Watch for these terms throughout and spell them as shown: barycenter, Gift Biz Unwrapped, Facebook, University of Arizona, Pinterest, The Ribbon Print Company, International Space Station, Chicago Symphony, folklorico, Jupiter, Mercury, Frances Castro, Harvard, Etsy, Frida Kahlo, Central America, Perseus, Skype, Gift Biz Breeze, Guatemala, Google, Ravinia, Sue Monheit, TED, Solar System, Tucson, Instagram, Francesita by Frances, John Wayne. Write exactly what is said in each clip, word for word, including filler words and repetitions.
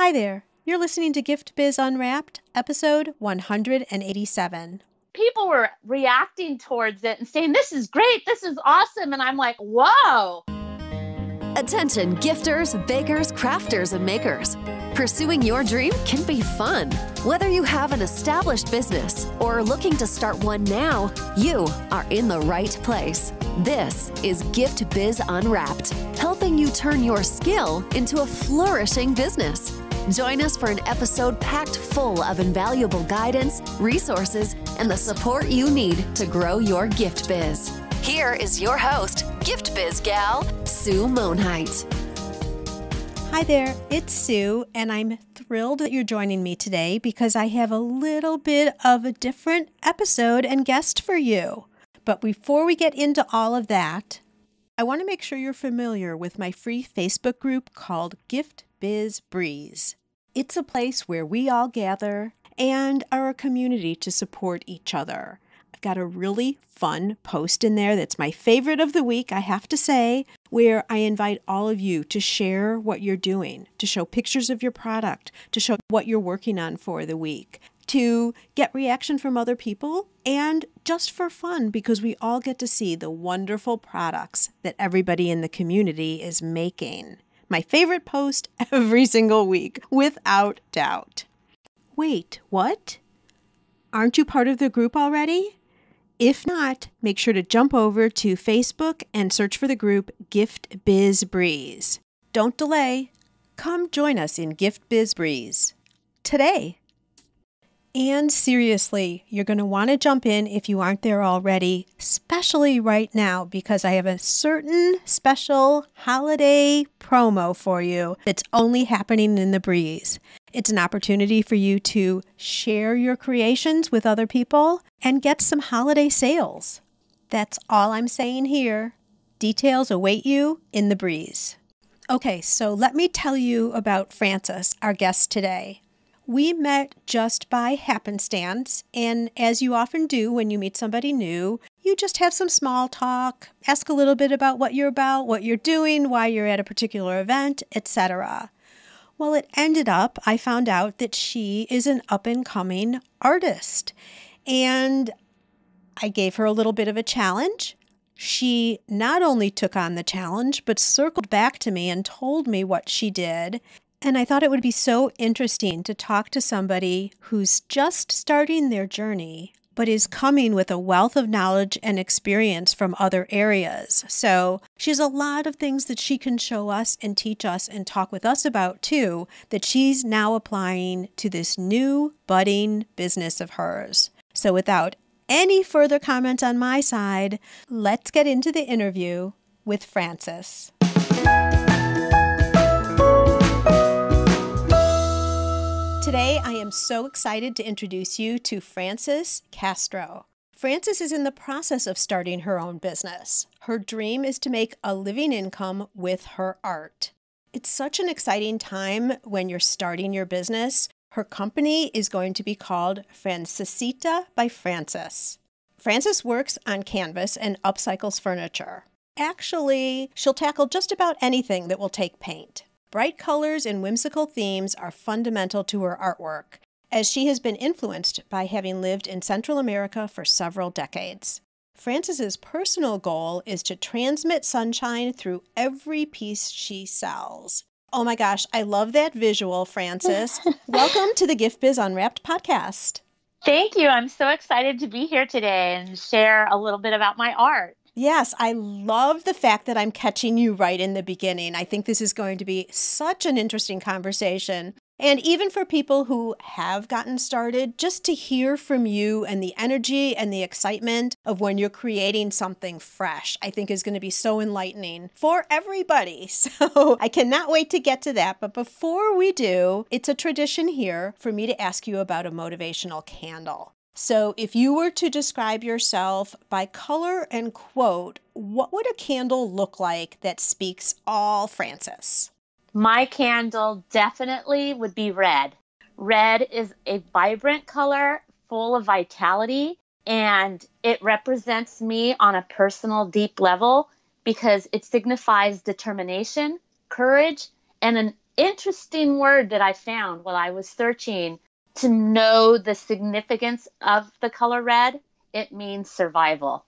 Hi there. You're listening to Gift Biz Unwrapped, episode one hundred eighty-seven. People were reacting towards it and saying, this is great, this is awesome. And I'm like, whoa. Attention gifters, bakers, crafters, and makers. Pursuing your dream can be fun. Whether you have an established business or are looking to start one now, you are in the right place. This is Gift Biz Unwrapped, helping you turn your skill into a flourishing business. Join us for an episode packed full of invaluable guidance, resources, and the support you need to grow your gift biz. Here is your host, Gift Biz Gal, Sue Monheit. Hi there, it's Sue, and I'm thrilled that you're joining me today because I have a little bit of a different episode and guest for you. But before we get into all of that, I want to make sure you're familiar with my free Facebook group called Gift Biz Breeze. It's a place where we all gather and are a community to support each other. I've got a really fun post in there that's my favorite of the week, I have to say, where I invite all of you to share what you're doing, to show pictures of your product, to show what you're working on for the week, to get reaction from other people, and just for fun, because we all get to see the wonderful products that everybody in the community is making. My favorite post every single week, without doubt. Wait, what? Aren't you part of the group already? If not, make sure to jump over to Facebook and search for the group Gift Biz Breeze. Don't delay. Come join us in Gift Biz Breeze today. And seriously, you're going to want to jump in if you aren't there already, especially right now, because I have a certain special holiday promo for you that's only happening in the Breeze. It's an opportunity for you to share your creations with other people and get some holiday sales. That's all I'm saying here. Details await you in the Breeze. Okay, so let me tell you about Frances, our guest today. We met just by happenstance, and as you often do when you meet somebody new, you just have some small talk, ask a little bit about what you're about, what you're doing, why you're at a particular event, et cetera. Well, it ended up, I found out that she is an up-and-coming artist, and I gave her a little bit of a challenge. She not only took on the challenge, but circled back to me and told me what she did. And I thought it would be so interesting to talk to somebody who's just starting their journey, but is coming with a wealth of knowledge and experience from other areas. So she has a lot of things that she can show us and teach us and talk with us about too, that she's now applying to this new budding business of hers. So without any further comment on my side, let's get into the interview with Frances. Today, I am so excited to introduce you to Frances Castro. Frances is in the process of starting her own business. Her dream is to make a living income with her art. It's such an exciting time when you're starting your business. Her company is going to be called Francesita by Frances. Frances works on canvas and upcycles furniture. Actually, she'll tackle just about anything that will take paint. Bright colors and whimsical themes are fundamental to her artwork, as she has been influenced by having lived in Central America for several decades. Frances's personal goal is to transmit sunshine through every piece she sells. Oh my gosh, I love that visual, Frances. Welcome to the Gift Biz Unwrapped podcast. Thank you. I'm so excited to be here today and share a little bit about my art. Yes, I love the fact that I'm catching you right in the beginning. I think this is going to be such an interesting conversation. And even for people who have gotten started, just to hear from you and the energy and the excitement of when you're creating something fresh, I think is going to be so enlightening for everybody. So I cannot wait to get to that. But before we do, it's a tradition here for me to ask you about a motivational candle. So if you were to describe yourself by color and quote, what would a candle look like that speaks all Frances? My candle definitely would be red. Red is a vibrant color, full of vitality, and it represents me on a personal deep level because it signifies determination, courage, and an interesting word that I found while I was searching to know the significance of the color red. It means survival.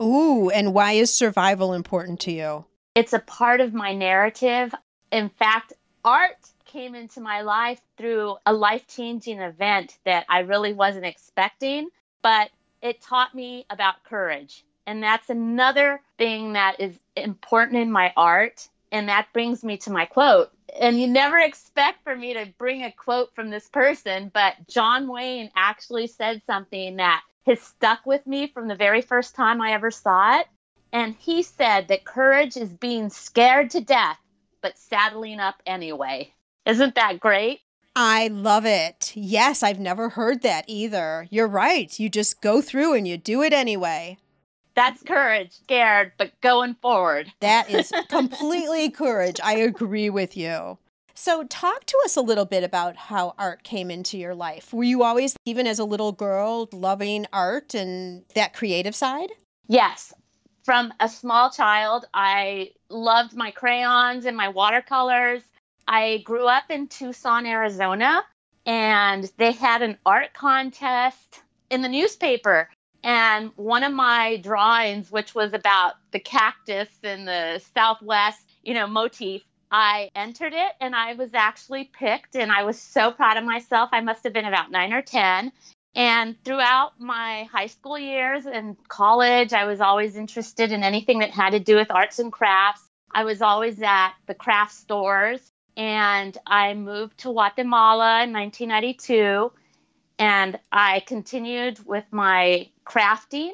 Ooh, and why is survival important to you? It's a part of my narrative. In fact, art came into my life through a life-changing event that I really wasn't expecting, but it taught me about courage. And that's another thing that is important in my art. And that brings me to my quote. And you never expect for me to bring a quote from this person, but John Wayne actually said something that has stuck with me from the very first time I ever saw it. And he said that courage is being scared to death, but saddling up anyway. Isn't that great? I love it. Yes, I've never heard that either. You're right. You just go through and you do it anyway. That's courage, scared, but going forward. That is completely courage. I agree with you. So talk to us a little bit about how art came into your life. Were you always, even as a little girl, loving art and that creative side? Yes. From a small child, I loved my crayons and my watercolors. I grew up in Tucson, Arizona, and they had an art contest in the newspaper. And one of my drawings, which was about the cactus in the Southwest, you know, motif, I entered it and I was actually picked and I was so proud of myself. I must have been about nine or ten. And throughout my high school years and college, I was always interested in anything that had to do with arts and crafts. I was always at the craft stores. And I moved to Guatemala in nineteen ninety-two. And I continued with my crafting,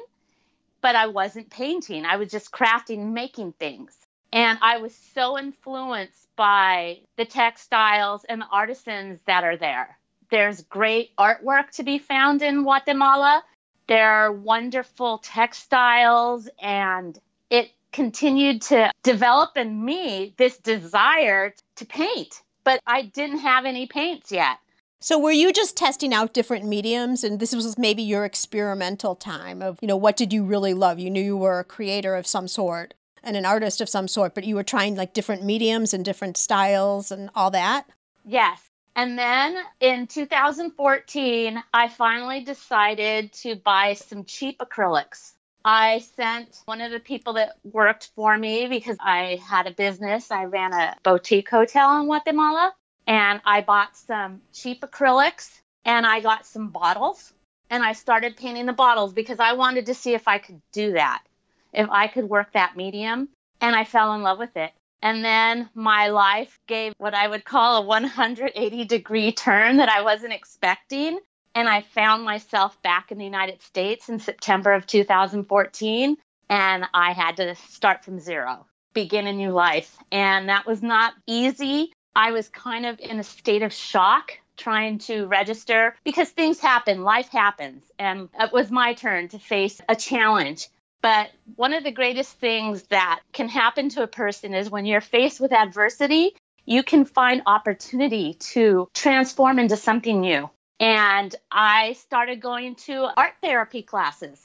but I wasn't painting. I was just crafting, making things. And I was so influenced by the textiles and the artisans that are there. There's great artwork to be found in Guatemala. There are wonderful textiles, and it continued to develop in me this desire to paint, but I didn't have any paints yet. So were you just testing out different mediums, and this was maybe your experimental time of, you know, what did you really love? You knew you were a creator of some sort and an artist of some sort, but you were trying like different mediums and different styles and all that? Yes. And then in two thousand fourteen, I finally decided to buy some cheap acrylics. I sent one of the people that worked for me because I had a business. I ran a boutique hotel in Guatemala. And I bought some cheap acrylics and I got some bottles and I started painting the bottles because I wanted to see if I could do that, if I could work that medium. And I fell in love with it. And then my life gave what I would call a one hundred eighty degree turn that I wasn't expecting. And I found myself back in the United States in September of two thousand fourteen. And I had to start from zero, begin a new life. And that was not easy. I was kind of in a state of shock trying to register because things happen, life happens. And it was my turn to face a challenge. But one of the greatest things that can happen to a person is when you're faced with adversity, you can find opportunity to transform into something new. And I started going to art therapy classes.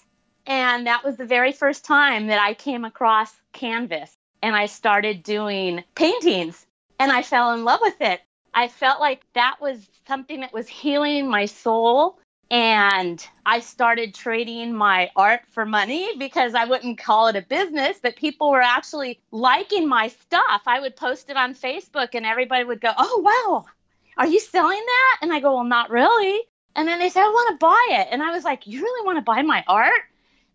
And that was the very first time that I came across canvas. And I started doing paintings. And I fell in love with it. I felt like that was something that was healing my soul. And I started trading my art for money because I wouldn't call it a business, but people were actually liking my stuff. I would post it on Facebook and everybody would go, "Oh, wow, are you selling that?" And I go, "Well, not really." And then they said, "I want to buy it." And I was like, "You really want to buy my art?"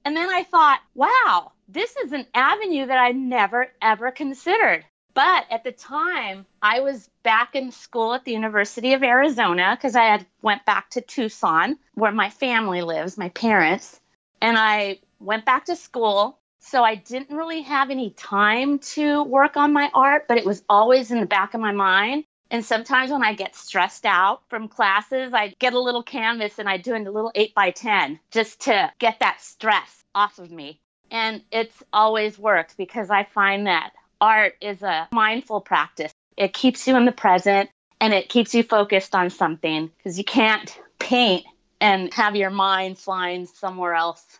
And then I thought, wow, this is an avenue that I never, ever considered. But at the time, I was back in school at the University of Arizona because I had went back to Tucson, where my family lives, my parents, and I went back to school. So I didn't really have any time to work on my art, but it was always in the back of my mind. And sometimes when I get stressed out from classes, I get a little canvas and I do a little eight by ten just to get that stress off of me. And it's always worked because I find that art is a mindful practice. It keeps you in the present and it keeps you focused on something because you can't paint and have your mind flying somewhere else.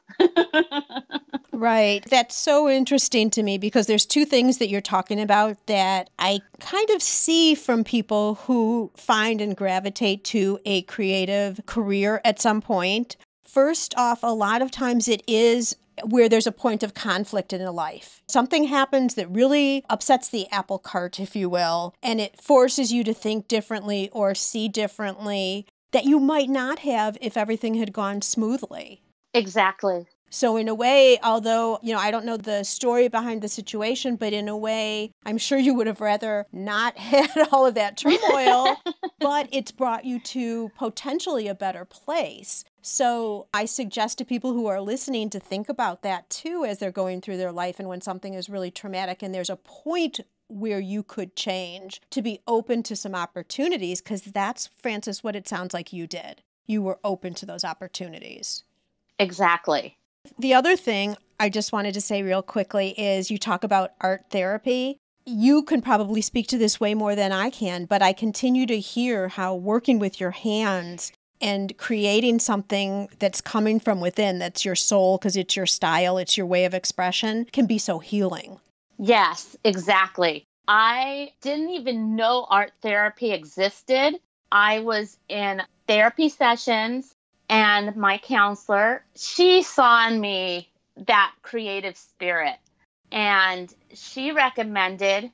Right. That's so interesting to me, because there's two things that you're talking about that I kind of see from people who find and gravitate to a creative career at some point. First off, a lot of times it is where there's a point of conflict in a life. Something happens that really upsets the apple cart, if you will, and it forces you to think differently or see differently that you might not have if everything had gone smoothly. Exactly. So in a way, although, you know, I don't know the story behind the situation, but in a way, I'm sure you would have rather not had all of that turmoil, but it's brought you to potentially a better place. So I suggest to people who are listening to think about that too as they're going through their life, and when something is really traumatic and there's a point where you could change, to be open to some opportunities, because that's, Frances, what it sounds like you did. You were open to those opportunities. Exactly. The other thing I just wanted to say real quickly is you talk about art therapy. You can probably speak to this way more than I can, but I continue to hear how working with your hands and creating something that's coming from within, that's your soul, because it's your style, it's your way of expression, can be so healing. Yes, exactly. I didn't even know art therapy existed. I was in therapy sessions, and my counselor, she saw in me that creative spirit, and she recommended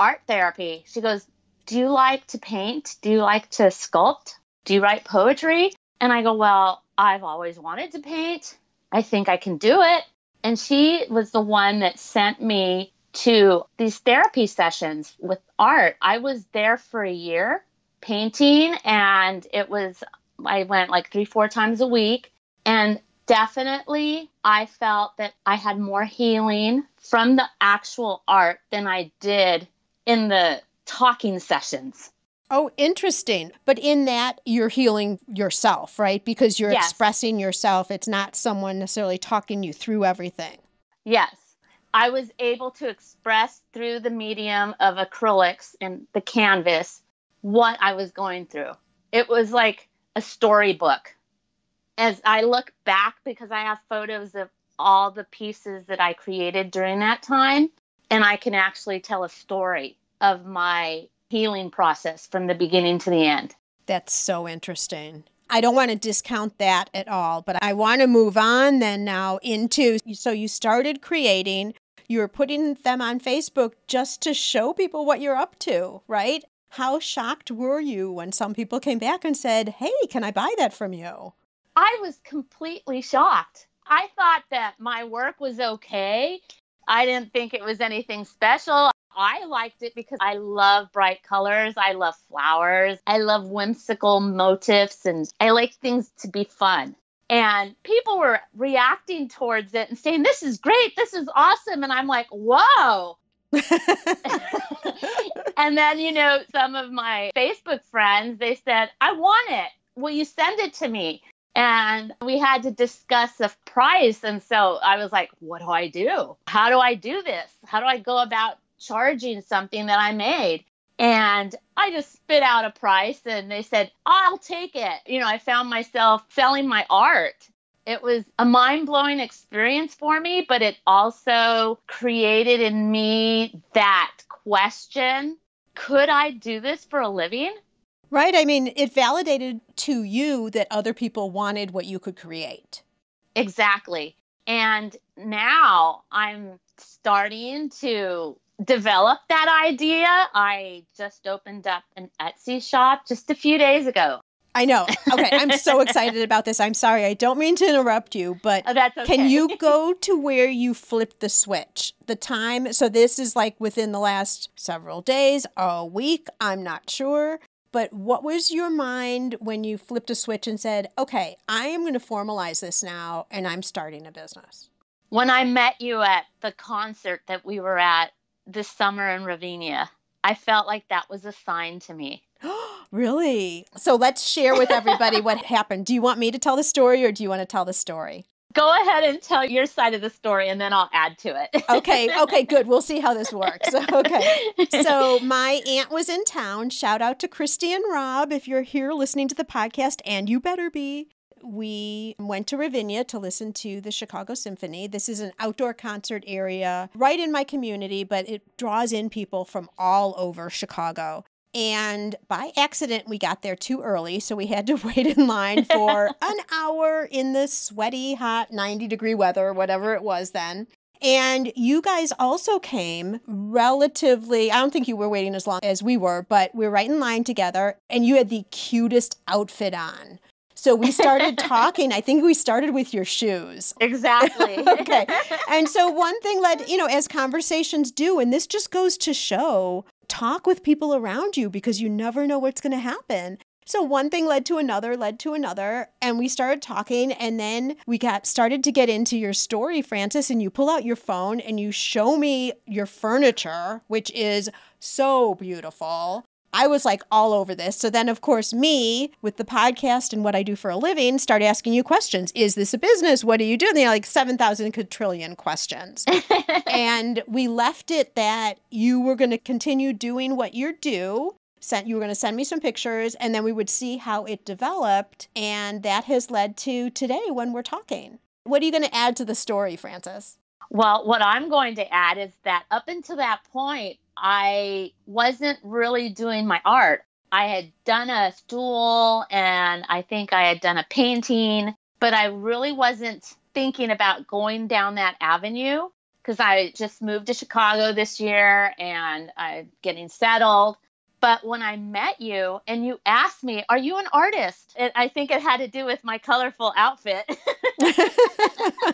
art therapy. She goes, do you like to paint? Do you like to sculpt? Do you write poetry? And I go, well, I've always wanted to paint. I think I can do it. And she was the one that sent me to these therapy sessions with art. I was there for a year painting, and it was, I went like three, four times a week. And definitely I felt that I had more healing from the actual art than I did in the talking sessions. Oh, interesting. But in that, you're healing yourself, right? Because you're yes. expressing yourself. It's not someone necessarily talking you through everything. Yes. I was able to express through the medium of acrylics and the canvas what I was going through. It was like a storybook. As I look back, because I have photos of all the pieces that I created during that time, and I can actually tell a story of my healing process from the beginning to the end. That's so interesting. I don't want to discount that at all, but I want to move on then now into, so you started creating, you were putting them on Facebook just to show people what you're up to, right? How shocked were you when some people came back and said, hey, can I buy that from you? I was completely shocked. I thought that my work was okay. I didn't think it was anything special. I liked it because I love bright colors. I love flowers. I love whimsical motifs, and I like things to be fun. And people were reacting towards it and saying, this is great. This is awesome. And I'm like, whoa. And then, you know, some of my Facebook friends, they said, I want it. Will you send it to me? And we had to discuss the price. And so I was like, what do I do? How do I do this? How do I go about charging something that I made? And I just spit out a price, and they said, I'll take it. You know, I found myself selling my art. It was a mind-blowing experience for me, but it also created in me that question, could I do this for a living? Right. I mean, it validated to you that other people wanted what you could create. Exactly. And now I'm starting to develop that idea. I just opened up an Etsy shop just a few days ago. I know. Okay. I'm so excited about this. I'm sorry. I don't mean to interrupt you, but oh, that's okay. Can you go to where you flipped the switch? The time. So this is like within the last several days, a week. I'm not sure. But what was your mind when you flipped a switch and said, okay, I am going to formalize this now, and I'm starting a business? When I met you at the concert that we were at this summer in Ravinia, I felt like that was a sign to me. Really? So let's share with everybody what happened. Do you want me to tell the story, or do you want to tell the story? Go ahead and tell your side of the story, and then I'll add to it. Okay. Okay, good. We'll see how this works. Okay. So my aunt was in town. Shout out to Christy and Rob if you're here listening to the podcast, and you better be. we went to Ravinia to listen to the Chicago Symphony. This is an outdoor concert area right in my community, but it draws in people from all over Chicago. And by accident, we got there too early, so we had to wait in line for an hour in the sweaty, hot ninety degree weather, whatever it was then. And you guys also came relatively, I don't think you were waiting as long as we were, but we were right in line together, and you had the cutest outfit on. So we started talking. I think we started with your shoes. Exactly. Okay. And so one thing led, you know, as conversations do, and this just goes to show, talk with people around you because you never know what's going to happen. So one thing led to another, led to another, and we started talking, and then we got started to get into your story, Frances, and you pull out your phone and you show me your furniture, which is so beautiful. I was like all over this. So then, of course, me, with the podcast and what I do for a living, start asking you questions. Is this a business? What do you do? And they are like seven thousand quadrillion questions. And we left it that you were going to continue doing what you do. Sent, you were going to send me some pictures, and then we would see how it developed. And that has led to today when we're talking. What are you going to add to the story, Frances? Well, what I'm going to add is that up until that point, I wasn't really doing my art. I had done a stool and I think I had done a painting, but I really wasn't thinking about going down that avenue because I just moved to Chicago this year and I'm getting settled. But when I met you and you asked me, are you an artist? And I think it had to do with my colorful outfit.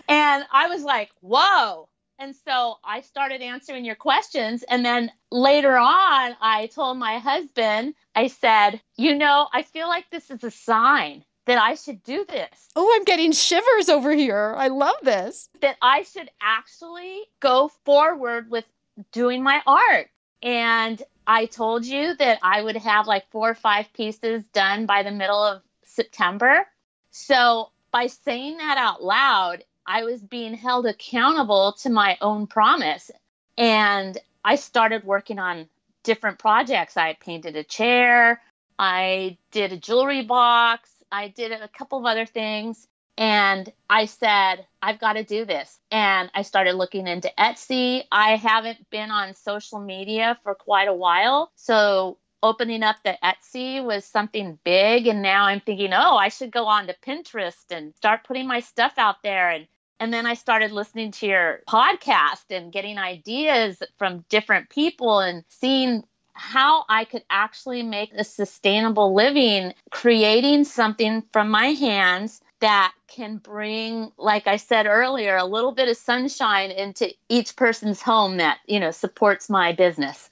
And I was like, whoa. And so I started answering your questions. And then later on, I told my husband, I said, you know, I feel like this is a sign that I should do this. Oh, I'm getting shivers over here. I love this. That I should actually go forward with doing my art. And I told you that I would have like four or five pieces done by the middle of September. So by saying that out loud, I was being held accountable to my own promise. And I started working on different projects. I painted a chair. I did a jewelry box. I did a couple of other things. And I said, I've got to do this. And I started looking into Etsy. I haven't been on social media for quite a while. So opening up the Etsy was something big. And now I'm thinking, oh, I should go on to Pinterest and start putting my stuff out there. And, and then I started listening to your podcast and getting ideas from different people and seeing how I could actually make a sustainable living, creating something from my hands that can bring, like I said earlier, a little bit of sunshine into each person's home that, you know, supports my business.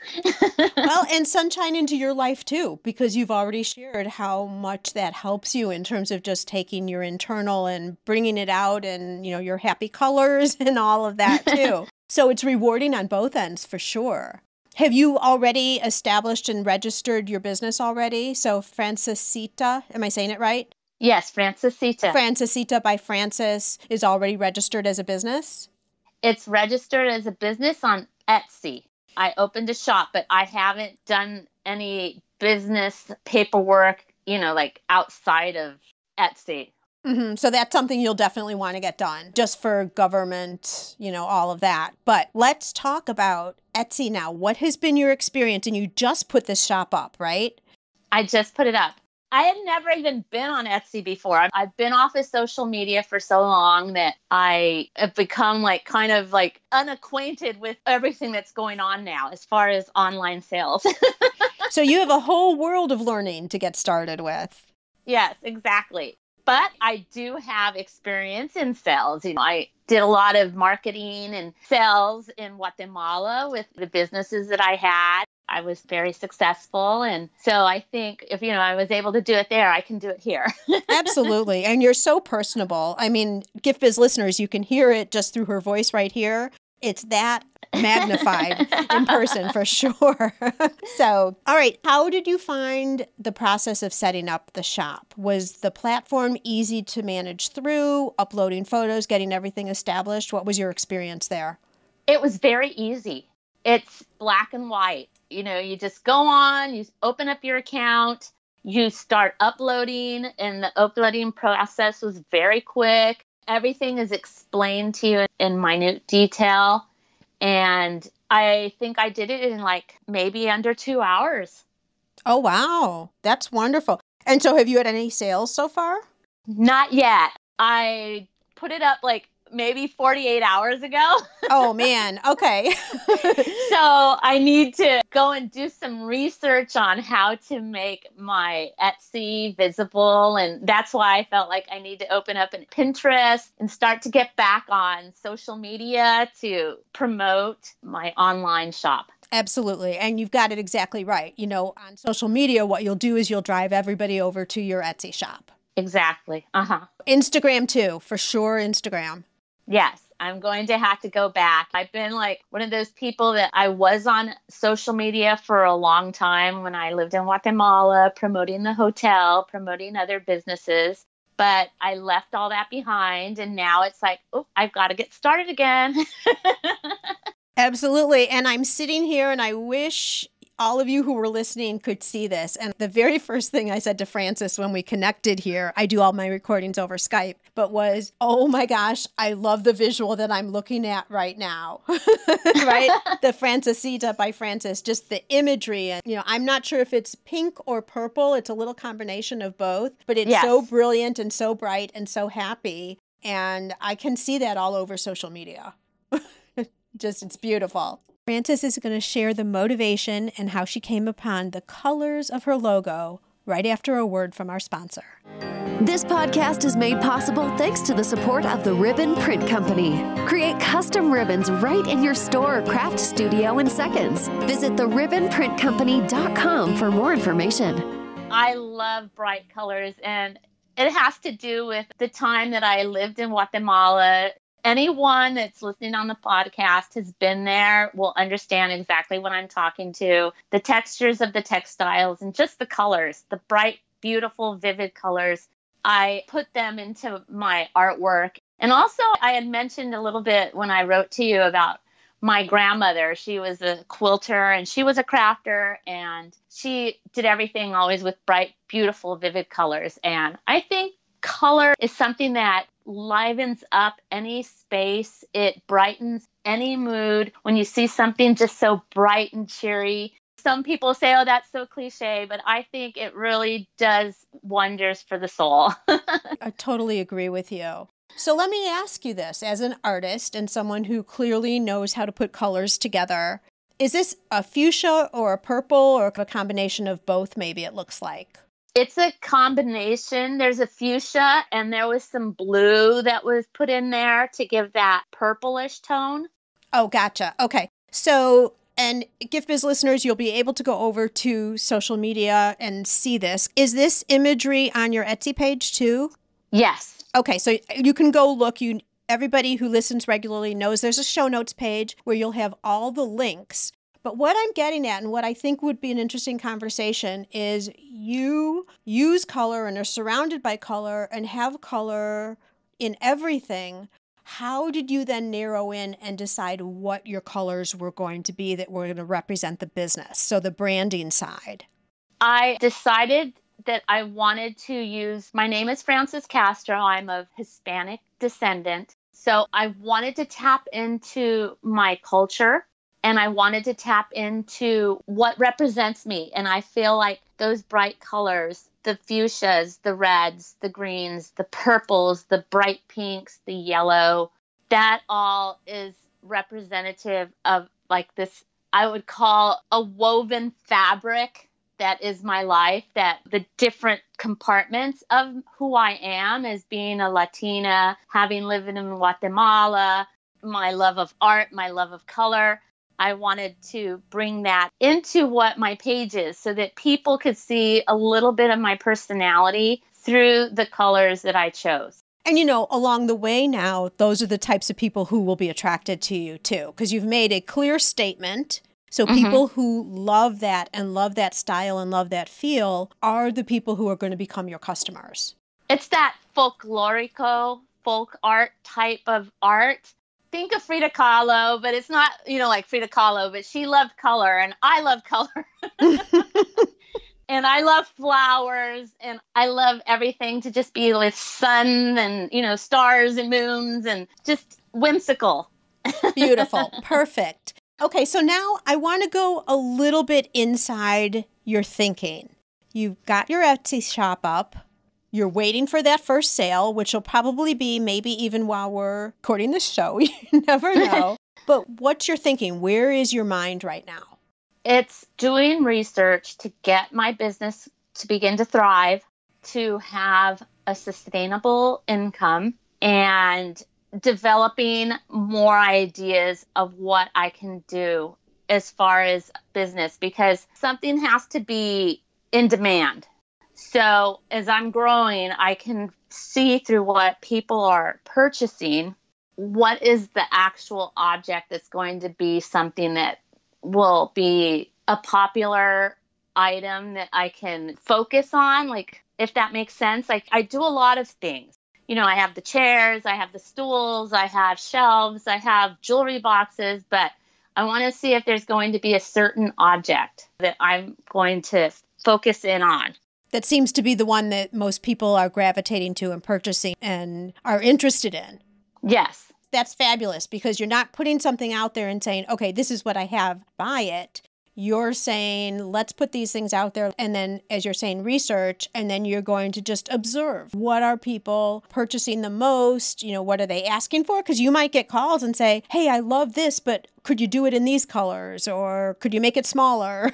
Well, and sunshine into your life too, because you've already shared how much that helps you in terms of just taking your internal and bringing it out and, you know, your happy colors and all of that too. So it's rewarding on both ends for sure. Have you already established and registered your business already? So Francesita, am I saying it right? Yes, Francesita. Francesita by Frances is already registered as a business? It's registered as a business on Etsy. I opened a shop, but I haven't done any business paperwork, you know, like outside of Etsy. Mm-hmm. So that's something you'll definitely want to get done just for government, you know, all of that. But let's talk about Etsy now. What has been your experience? And you just put this shop up, right? I just put it up. I had never even been on Etsy before. I've been off of social media for so long that I have become like kind of like unacquainted with everything that's going on now as far as online sales. So you have a whole world of learning to get started with. Yes, exactly. But I do have experience in sales. You know, I did a lot of marketing and sales in Guatemala with the businesses that I had. I was very successful. And so I think if, you know, I was able to do it there, I can do it here. Absolutely. And you're so personable. I mean, Gift Biz listeners, you can hear it just through her voice right here. It's that magnified in person for sure. So, all right. How did you find the process of setting up the shop? Was the platform easy to manage through, uploading photos, getting everything established? What was your experience there? It was very easy. It's black and white. You know, you just go on, you open up your account, You start uploading, and the uploading process was very quick. Everything is explained to you in minute detail. And I think I did it in like maybe under two hours. Oh, wow. That's wonderful. And so have you had any sales so far? Not yet. I put it up like maybe forty-eight hours ago. Oh, man. Okay. So I need to go and do some research on how to make my Etsy visible. And that's why I felt like I need to open up an Pinterest and start to get back on social media to promote my online shop. Absolutely. And you've got it exactly right. You know, on social media, what you'll do is you'll drive everybody over to your Etsy shop. Exactly. Uh-huh. Instagram too, for sure. Instagram. Yes, I'm going to have to go back. I've been like one of those people that I was on social media for a long time when I lived in Guatemala, promoting the hotel, promoting other businesses. But I left all that behind. And now it's like, oh, I've got to get started again. Absolutely. And I'm sitting here and I wish all of you who were listening could see this. And the very first thing I said to Frances when we connected here, I do all my recordings over Skype, but was, oh my gosh, I love the visual that I'm looking at right now, right? The Francesita by Frances, just the imagery. And, you know, I'm not sure if it's pink or purple. It's a little combination of both, but it's yes. so brilliant and so bright and so happy. And I can see that all over social media. Just, it's beautiful. Frances is going to share the motivation and how she came upon the colors of her logo right after a word from our sponsor. This podcast is made possible thanks to the support of The Ribbon Print Company. Create custom ribbons right in your store or craft studio in seconds. Visit the ribbon print company dot com for more information. I love bright colors, and it has to do with the time that I lived in Guatemala. Anyone that's listening on the podcast has been there will understand exactly what I'm talking to. The textures of the textiles and just the colors, the bright, beautiful, vivid colors. I put them into my artwork. And also, I had mentioned a little bit when I wrote to you about my grandmother. She was a quilter and she was a crafter, and she did everything always with bright, beautiful, vivid colors. And I think color is something that livens up any space. It brightens any mood when you see something just so bright and cheery. Some people say, oh, that's so cliche, but I think it really does wonders for the soul. I totally agree with you. So let me ask you this, as an artist and someone who clearly knows how to put colors together, is this a fuchsia or a purple or a combination of both? Maybe it looks like. It's a combination. There's a fuchsia, and there was some blue that was put in there to give that purplish tone. Oh, gotcha. Okay. So, and Gift Biz listeners, you'll be able to go over to social media and see this. Is this imagery on your Etsy page too? Yes. Okay. So you can go look. You, everybody who listens regularly knows there's a show notes page where you'll have all the links. But what I'm getting at, and what I think would be an interesting conversation, is you use color and are surrounded by color and have color in everything. How did you then narrow in and decide what your colors were going to be that were going to represent the business? So the branding side. I decided that I wanted to use, my name is Frances Castro. I'm of Hispanic descent. So I wanted to tap into my culture. And I wanted to tap into what represents me. And I feel like those bright colors, the fuchsias, the reds, the greens, the purples, the bright pinks, the yellow, that all is representative of like this, I would call a woven fabric that is my life, that the different compartments of who I am as being a Latina, having lived in Guatemala, my love of art, my love of color. I wanted to bring that into what my page is so that people could see a little bit of my personality through the colors that I chose. And, you know, along the way now, those are the types of people who will be attracted to you, too, because you've made a clear statement. So mm-hmm. people who love that and love that style and love that feel are the people who are going to become your customers. It's that folklorico, folk art type of art. Think of Frida Kahlo, but it's not, you know, like Frida Kahlo, but she loved color and I love color. And I love flowers and I love everything to just be with sun and, you know, stars and moons and just whimsical. Beautiful. Perfect. Okay, so now I want to go a little bit inside your thinking. You've got your Etsy shop up. You're waiting for that first sale, which will probably be maybe even while we're recording this show. You never know. But what's your thinking? Where is your mind right now? It's doing research to get my business to begin to thrive, to have a sustainable income, and developing more ideas of what I can do as far as business, because something has to be in demand. So as I'm growing, I can see through what people are purchasing, what is the actual object that's going to be something that will be a popular item that I can focus on, like, if that makes sense. Like, I do a lot of things. You know, I have the chairs, I have the stools, I have shelves, I have jewelry boxes, but I want to see if there's going to be a certain object that I'm going to focus in on. That seems to be the one that most people are gravitating to and purchasing and are interested in. Yes. That's fabulous, because you're not putting something out there and saying, okay, this is what I have, buy it. You're saying, let's put these things out there. And then, as you're saying, research, and then you're going to just observe. What are people purchasing the most? You know, what are they asking for? Because you might get calls and say, hey, I love this, but could you do it in these colors? Or could you make it smaller?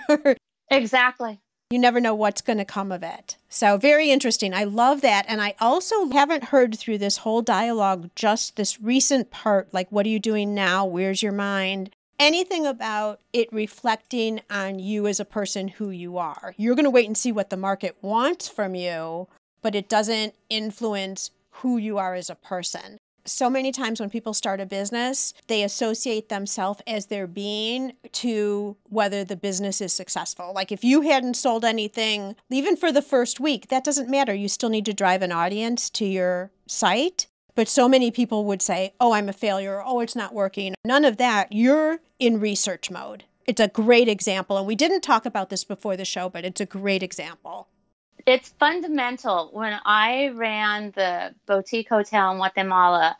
Exactly. You never know what's going to come of it. So very interesting. I love that. And I also haven't heard through this whole dialogue, just this recent part, like, what are you doing now? Where's your mind? Anything about it reflecting on you as a person, who you are. You're going to wait and see what the market wants from you, but it doesn't influence who you are as a person. So many times when people start a business, they associate themselves as their being to whether the business is successful. Like, if you hadn't sold anything, even for the first week, that doesn't matter. You still need to drive an audience to your site. But so many people would say, oh, I'm a failure. Oh, it's not working. None of that. You're in research mode. It's a great example. And we didn't talk about this before the show, but it's a great example. It's fundamental. When I ran the boutique hotel in Guatemala,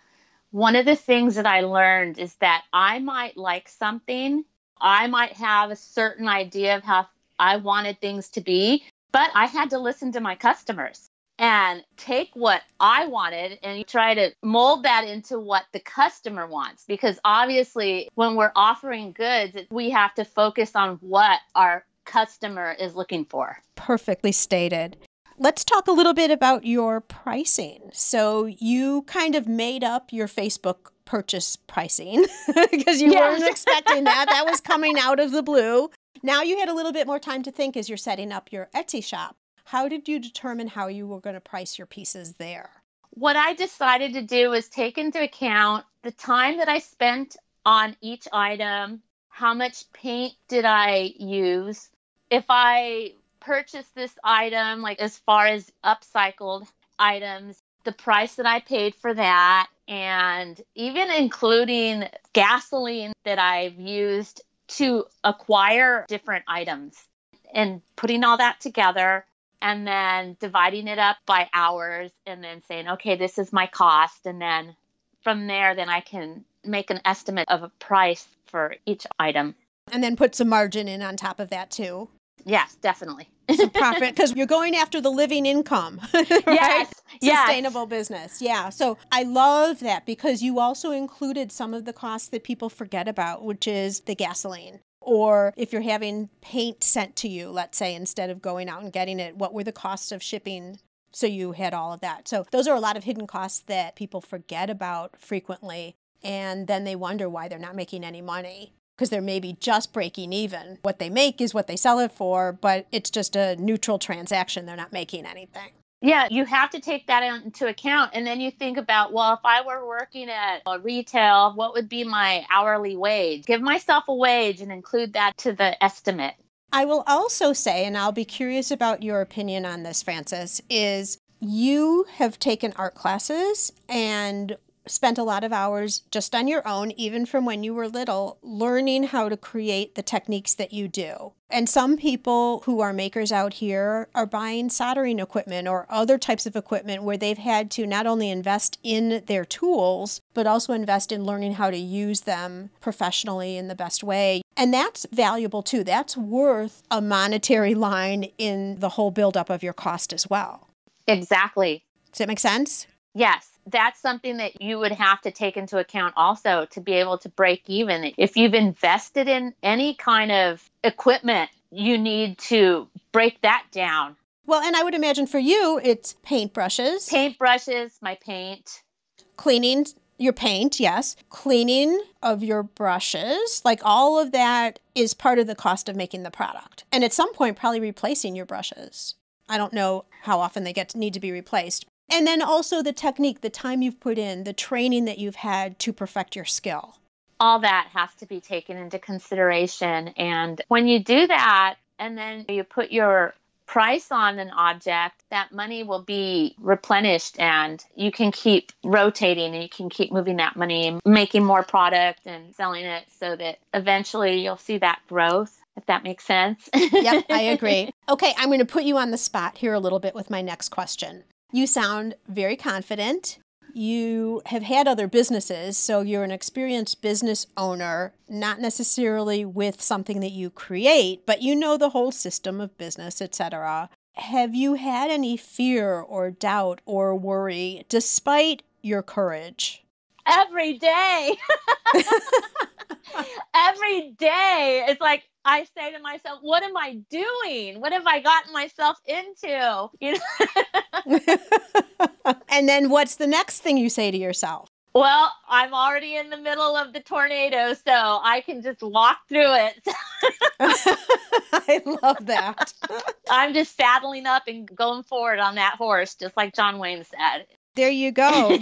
one of the things that I learned is that I might like something. I might have a certain idea of how I wanted things to be, but I had to listen to my customers and take what I wanted and try to mold that into what the customer wants. Because obviously, when we're offering goods, we have to focus on what our customer is looking for. Perfectly stated. Let's talk a little bit about your pricing. So you kind of made up your Facebook purchase pricing because you yes. weren't expecting that. That was coming out of the blue. Now you had a little bit more time to think as you're setting up your Etsy shop. How did you determine how you were going to price your pieces there? What I decided to do was take into account the time that I spent on each item. How much paint did I use? If I purchased this item, like as far as upcycled items, the price that I paid for that, and even including gasoline that I've used to acquire different items, and putting all that together and then dividing it up by hours and then saying, okay, this is my cost. And then from there, then I can make an estimate of a price for each item. And then put some margin in on top of that too. Yes, definitely. Some profit, because you're going after the living income, right? Yes, sustainable yes. business. Yeah. So I love that, because you also included some of the costs that people forget about, which is the gasoline. Or if you're having paint sent to you, let's say, instead of going out and getting it, what were the costs of shipping? So you had all of that. So those are a lot of hidden costs that people forget about frequently. And then they wonder why they're not making any money, because they're maybe just breaking even. What they make is what they sell it for, but it's just a neutral transaction. They're not making anything. Yeah, you have to take that into account. And then you think about, well, if I were working at a retail, what would be my hourly wage? Give myself a wage and include that to the estimate. I will also say, and I'll be curious about your opinion on this, Frances, is you have taken art classes, and spent a lot of hours just on your own, even from when you were little, learning how to create the techniques that you do. And some people who are makers out here are buying soldering equipment or other types of equipment where they've had to not only invest in their tools, but also invest in learning how to use them professionally in the best way. And that's valuable too. That's worth a monetary line in the whole buildup of your cost as well. Exactly. Does that make sense? Yes. That's something that you would have to take into account also to be able to break even. If you've invested in any kind of equipment, you need to break that down. Well, and I would imagine for you, it's paintbrushes. Paintbrushes, my paint. Cleaning your paint, yes. Cleaning of your brushes. Like all of that is part of the cost of making the product. And at some point, probably replacing your brushes. I don't know how often they get to need to be replaced. And then also the technique, the time you've put in, the training that you've had to perfect your skill. All that has to be taken into consideration. And when you do that, and then you put your price on an object, that money will be replenished and you can keep rotating and you can keep moving that money and making more product and selling it so that eventually you'll see that growth. If that makes sense. Yep, I agree. Okay, I'm going to put you on the spot here a little bit with my next question. You sound very confident. You have had other businesses, so you're an experienced business owner, not necessarily with something that you create, but you know the whole system of business, et cetera. Have you had any fear or doubt or worry despite your courage? Every day. Every day. It's like, I say to myself, what am I doing? What have I gotten myself into? You know? And then what's the next thing you say to yourself? Well, I'm already in the middle of the tornado, so I can just walk through it. I love that. I'm just saddling up and going forward on that horse, just like John Wayne said. There you go.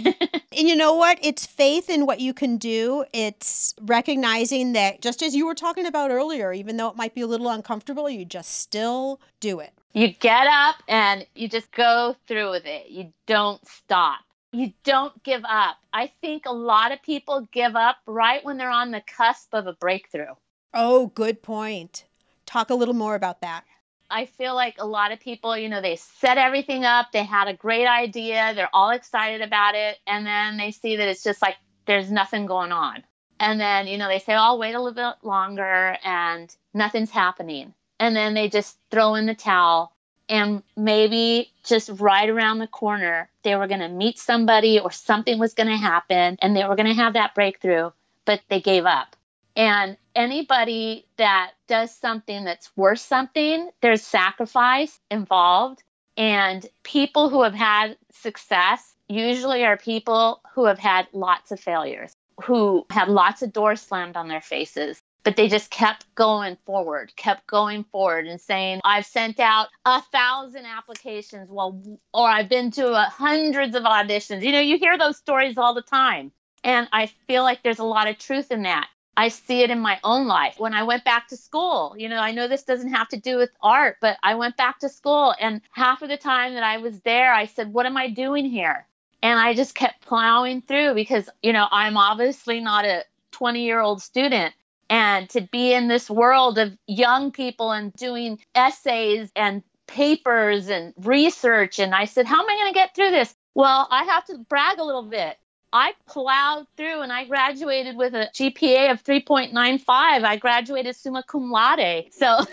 And you know what? It's faith in what you can do. It's recognizing that just as you were talking about earlier, even though it might be a little uncomfortable, you just still do it. You get up and you just go through with it. You don't stop. You don't give up. I think a lot of people give up right when they're on the cusp of a breakthrough. Oh, good point. Talk a little more about that. I feel like a lot of people, you know, they set everything up. They had a great idea. They're all excited about it. And then they see that it's just like, there's nothing going on. And then, you know, they say, oh, I'll wait a little bit longer and nothing's happening. And then they just throw in the towel and maybe just right around the corner, they were going to meet somebody or something was going to happen and they were going to have that breakthrough, but they gave up. And anybody that does something that's worth something, there's sacrifice involved. And people who have had success usually are people who have had lots of failures, who had lots of doors slammed on their faces, but they just kept going forward, kept going forward and saying, I've sent out a thousand applications, well, or I've been to uh, hundreds of auditions. You know, you hear those stories all the time. And I feel like there's a lot of truth in that. I see it in my own life. When I went back to school, you know, I know this doesn't have to do with art, but I went back to school and half of the time that I was there, I said, what am I doing here? And I just kept plowing through because, you know, I'm obviously not a twenty-year-old student. And to be in this world of young people and doing essays and papers and research, and I said, how am I going to get through this? Well, I have to brag a little bit. I plowed through and I graduated with a G P A of three point nine five. I graduated summa cum laude. So,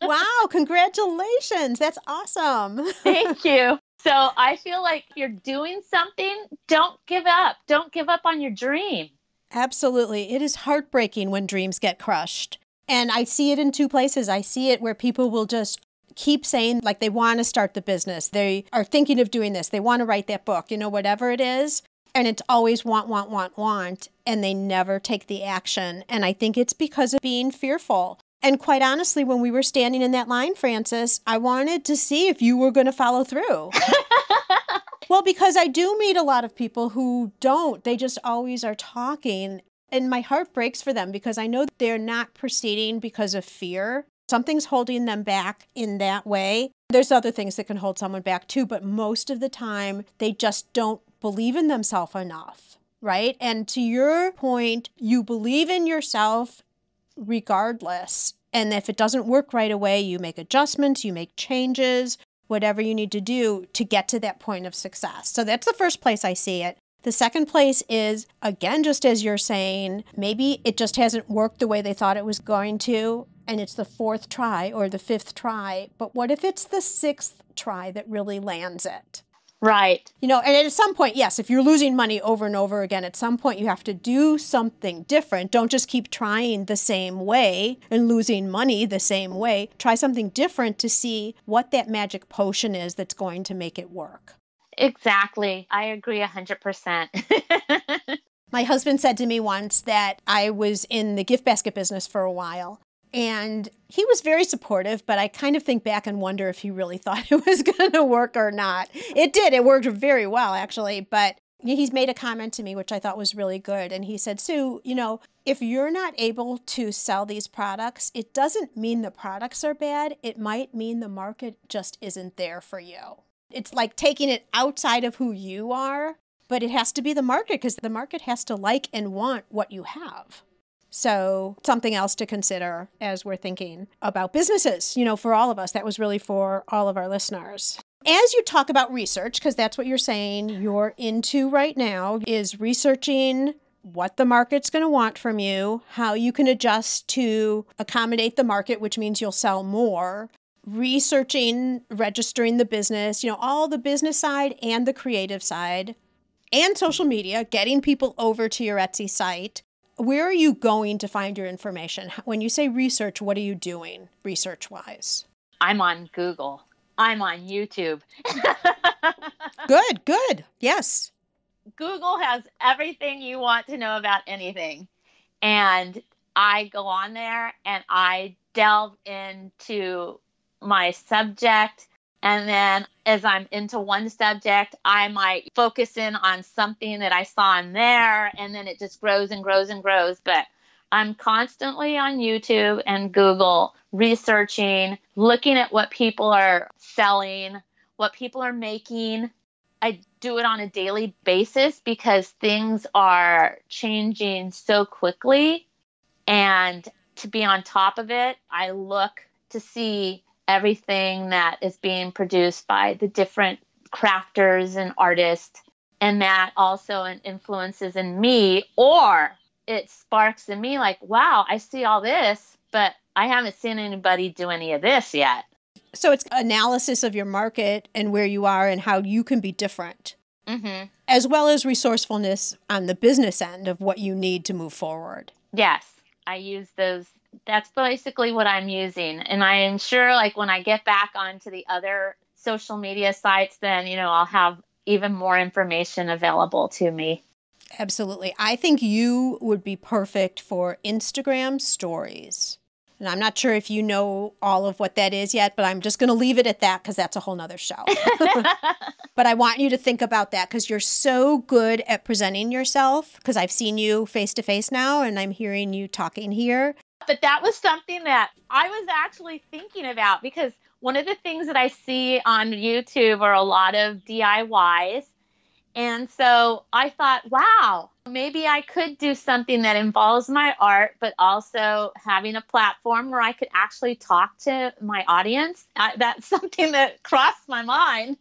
wow, congratulations. That's awesome. Thank you. So I feel like you're doing something. Don't give up. Don't give up on your dream. Absolutely. It is heartbreaking when dreams get crushed. And I see it in two places. I see it where people will just keep saying like they want to start the business. They are thinking of doing this. They want to write that book, you know, whatever it is. And it's always want, want, want, want, and they never take the action. And I think it's because of being fearful. And quite honestly, when we were standing in that line, Frances, I wanted to see if you were going to follow through. Well, because I do meet a lot of people who don't. They just always are talking. And my heart breaks for them because I know they're not proceeding because of fear. Something's holding them back in that way. There's other things that can hold someone back too, but most of the time, they just don't believe in themselves enough. right? And to your point, you believe in yourself regardless. And if it doesn't work right away, you make adjustments, you make changes, whatever you need to do to get to that point of success. So that's the first place I see it. The second place is, again, just as you're saying, maybe it just hasn't worked the way they thought it was going to, and it's the fourth try or the fifth try. But what if it's the sixth try that really lands it? Right. You know, and at some point, yes, if you're losing money over and over again, at some point you have to do something different. Don't just keep trying the same way and losing money the same way. Try something different to see what that magic potion is that's going to make it work. Exactly. I agree one hundred percent. My husband said to me once that I was in the gift basket business for a while. And he was very supportive, but I kind of think back and wonder if he really thought it was going to work or not. It did. It worked very well, actually. But he's made a comment to me, which I thought was really good. And he said, Sue, you know, if you're not able to sell these products, it doesn't mean the products are bad. It might mean the market just isn't there for you. It's like taking it outside of who you are, but it has to be the market because the market has to like and want what you have. So something else to consider as we're thinking about businesses, you know, for all of us. That was really for all of our listeners. As you talk about research, because that's what you're saying you're into right now, is researching what the market's going to want from you, how you can adjust to accommodate the market, which means you'll sell more, researching, registering the business, you know, all the business side and the creative side, and social media, getting people over to your Etsy site. Where are you going to find your information? When you say research, what are you doing research-wise? I'm on Google. I'm on YouTube. Good, good. Yes. Google has everything you want to know about anything. And I go on there and I delve into my subject. And then as I'm into one subject, I might focus in on something that I saw on there, and then it just grows and grows and grows. But I'm constantly on YouTube and Google researching, looking at what people are selling, what people are making. I do it on a daily basis because things are changing so quickly. And to be on top of it, I look to see everything that is being produced by the different crafters and artists. And that also influences in me, or it sparks in me like, wow, I see all this, but I haven't seen anybody do any of this yet. So it's analysis of your market and where you are and how you can be different, mm-hmm. as well as resourcefulness on the business end of what you need to move forward. Yes, I use those. That's basically what I'm using. And I am sure like when I get back onto the other social media sites, then, you know, I'll have even more information available to me. Absolutely. I think you would be perfect for Instagram stories. And I'm not sure if you know all of what that is yet, but I'm just going to leave it at that because that's a whole nother show. But I want you to think about that because you're so good at presenting yourself, because I've seen you face to face now and I'm hearing you talking here. But that was something that I was actually thinking about, because one of the things that I see on YouTube are a lot of D I Ys. And so I thought, wow, maybe I could do something that involves my art, but also having a platform where I could actually talk to my audience. I, that's something that crossed my mind.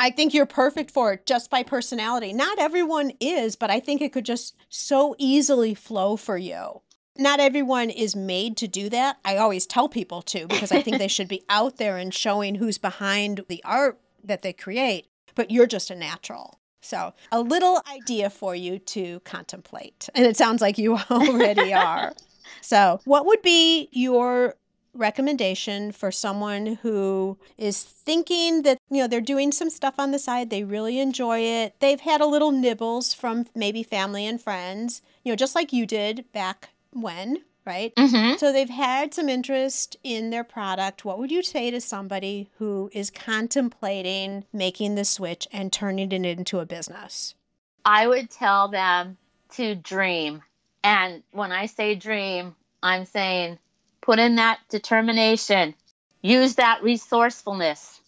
I think you're perfect for it just by personality. Not everyone is, but I think it could just so easily flow for you. Not everyone is made to do that. I always tell people to, because I think they should be out there and showing who's behind the art that they create, but you're just a natural. So a little idea for you to contemplate. And it sounds like you already are. So what would be your recommendation for someone who is thinking that, you know, they're doing some stuff on the side, they really enjoy it, they've had a little nibbles from maybe family and friends, you know, just like you did back when, right? Mm-hmm. So they've had some interest in their product. What would you say to somebody who is contemplating making the switch and turning it into a business? I would tell them to dream. And when I say dream, I'm saying put in that determination, use that resourcefulness,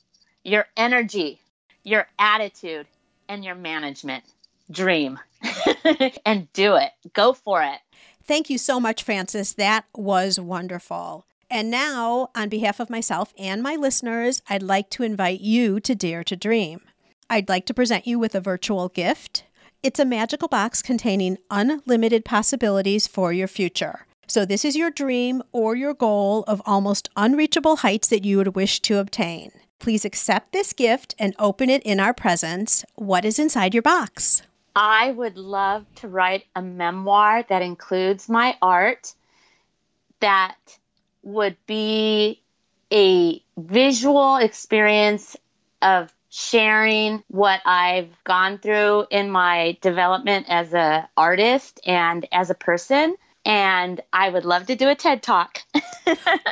your energy, your attitude, and your management. dream and do it. Go for it. Thank you so much, Frances. That was wonderful. And now, on behalf of myself and my listeners, I'd like to invite you to Dare to Dream. I'd like to present you with a virtual gift. It's a magical box containing unlimited possibilities for your future. So this is your dream or your goal of almost unreachable heights that you would wish to obtain. Please accept this gift and open it in our presence. What is inside your box? I would love to write a memoir that includes my art, that would be a visual experience of sharing what I've gone through in my development as an artist and as a person. And I would love to do a TED Talk.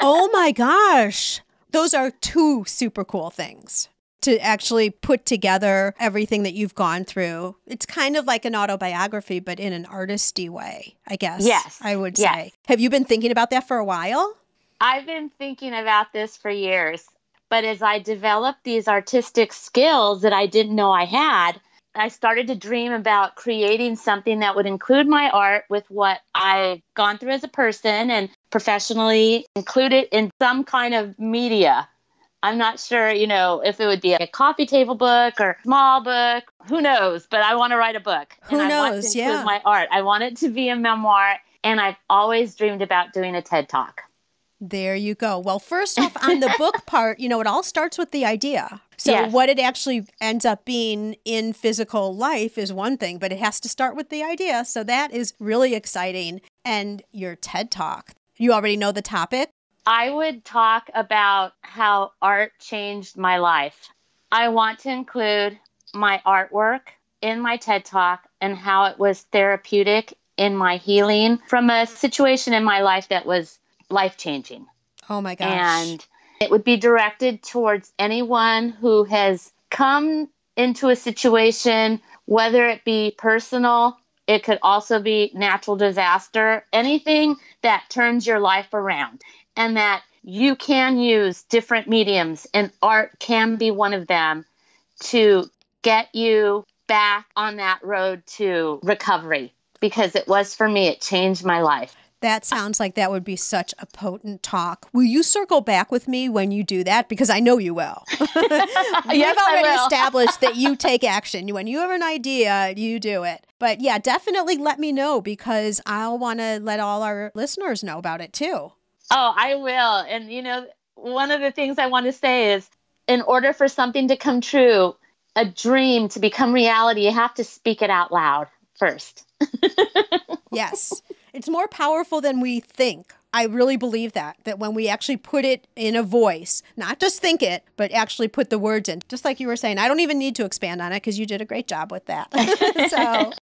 Oh my gosh. Those are two super cool things to actually put together everything that you've gone through. It's kind of like an autobiography, but in an artisty way, I guess. Yes. I would yes. say. Have you been thinking about that for a while? I've been thinking about this for years. But as I developed these artistic skills that I didn't know I had, I started to dream about creating something that would include my art with what I've gone through as a person and professionally, include it in some kind of media. I'm not sure, you know, if it would be a coffee table book or small book. Who knows? But I want to write a book. Who knows? And I want to include my art. I want it to be a memoir. And I've always dreamed about doing a TED Talk. There you go. Well, first off, on the book part, you know, it all starts with the idea. So yes. what it actually ends up being in physical life is one thing, but it has to start with the idea. So that is really exciting. And your TED Talk, you already know the topic? I would talk about how art changed my life. I want to include my artwork in my TED Talk and how it was therapeutic in my healing from a situation in my life that was life-changing. Oh my gosh. And it would be directed towards anyone who has come into a situation, whether it be personal, it could also be natural disaster, anything that turns your life around, and that you can use different mediums, and art can be one of them, to get you back on that road to recovery, because it was for me, it changed my life. That sounds like that would be such a potent talk. Will you circle back with me when you do that? Because I know you will. We've yes, already I will. established that you take action. When you have an idea, you do it. But yeah, definitely let me know, because I'll want to let all our listeners know about it too. Oh, I will. And you know, one of the things I want to say is, in order for something to come true, a dream to become reality, you have to speak it out loud first. Yes. It's more powerful than we think. I really believe that, that when we actually put it in a voice, not just think it, but actually put the words in, just like you were saying. I don't even need to expand on it because you did a great job with that. So,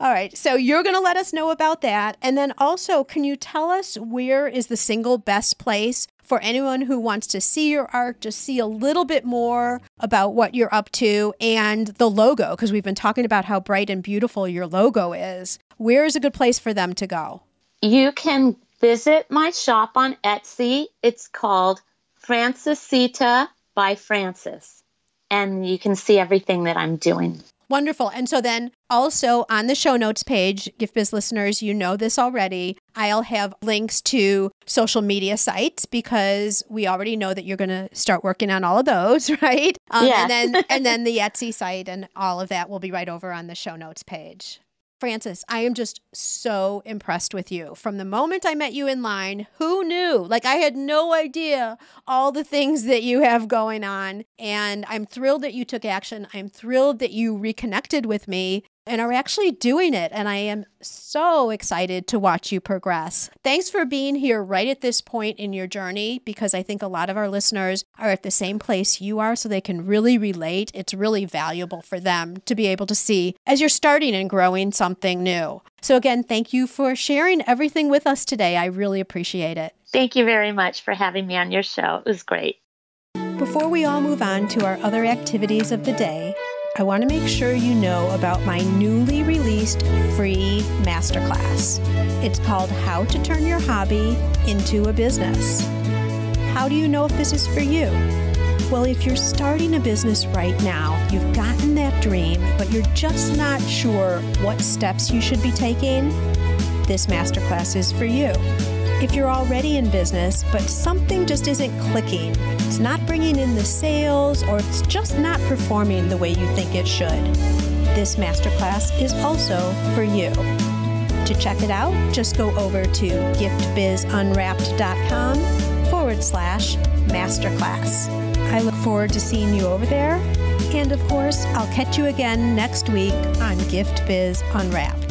all right. So you're going to let us know about that. And then also, can you tell us where is the single best place for anyone who wants to see your art, just see a little bit more about what you're up to and the logo, because we've been talking about how bright and beautiful your logo is. Where is a good place for them to go? You can visit my shop on Etsy. It's called Francesita by Frances, and you can see everything that I'm doing. Wonderful. And so then also on the show notes page, Gift Biz listeners, you know this already, I'll have links to social media sites, because we already know that you're going to start working on all of those, right? Um, yeah. And then, and then the Etsy site and all of that will be right over on the show notes page. Frances, I am just so impressed with you. From the moment I met you in line, who knew? Like, I had no idea all the things that you have going on. And I'm thrilled that you took action. I'm thrilled that you reconnected with me and are actually doing it. And I am so excited to watch you progress. Thanks for being here right at this point in your journey, because I think a lot of our listeners are at the same place you are, so they can really relate. It's really valuable for them to be able to see as you're starting and growing something new. So again, thank you for sharing everything with us today. I really appreciate it. Thank you very much for having me on your show. It was great. Before we all move on to our other activities of the day, I want to make sure you know about my newly released free masterclass. It's called How to Turn Your Hobby into a Business. How do you know if this is for you? Well, if you're starting a business right now, you've gotten that that dream, but you're just not sure what steps you should be taking, this masterclass is for you. If you're already in business, but something just isn't clicking, it's not bringing in the sales, or it's just not performing the way you think it should, this masterclass is also for you. To check it out, just go over to giftbizunwrapped.com forward slash masterclass. I look forward to seeing you over there. And of course, I'll catch you again next week on Gift Biz Unwrapped.